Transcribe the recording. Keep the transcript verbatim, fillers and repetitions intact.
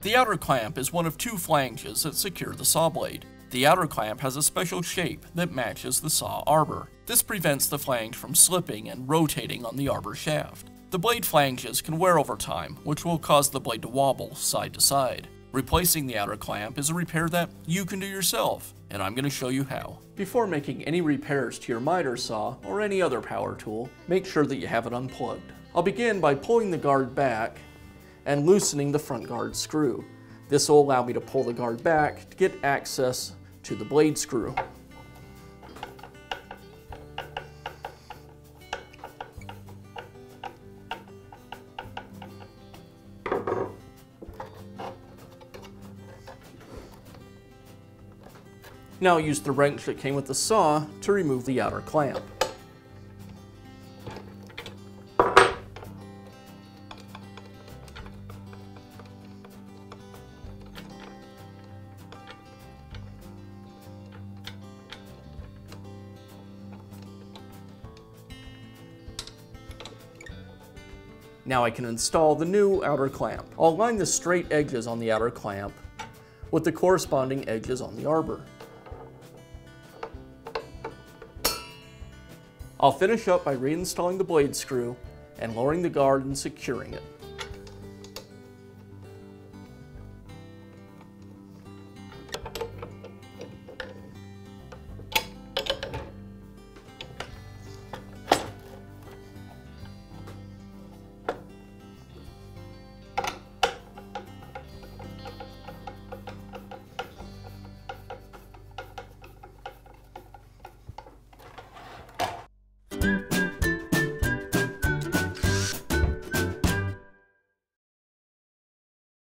The outer clamp is one of two flanges that secure the saw blade. The outer clamp has a special shape that matches the saw arbor. This prevents the flange from slipping and rotating on the arbor shaft. The blade flanges can wear over time, which will cause the blade to wobble side to side. Replacing the outer clamp is a repair that you can do yourself, and I'm going to show you how. Before making any repairs to your miter saw or any other power tool, make sure that you have it unplugged. I'll begin by pulling the guard back and loosening the front guard screw. This will allow me to pull the guard back to get access to the blade screw. Now use the wrench that came with the saw to remove the outer clamp. Now I can install the new outer clamp. I'll line the straight edges on the outer clamp with the corresponding edges on the arbor. I'll finish up by reinstalling the blade screw and lowering the guard and securing it.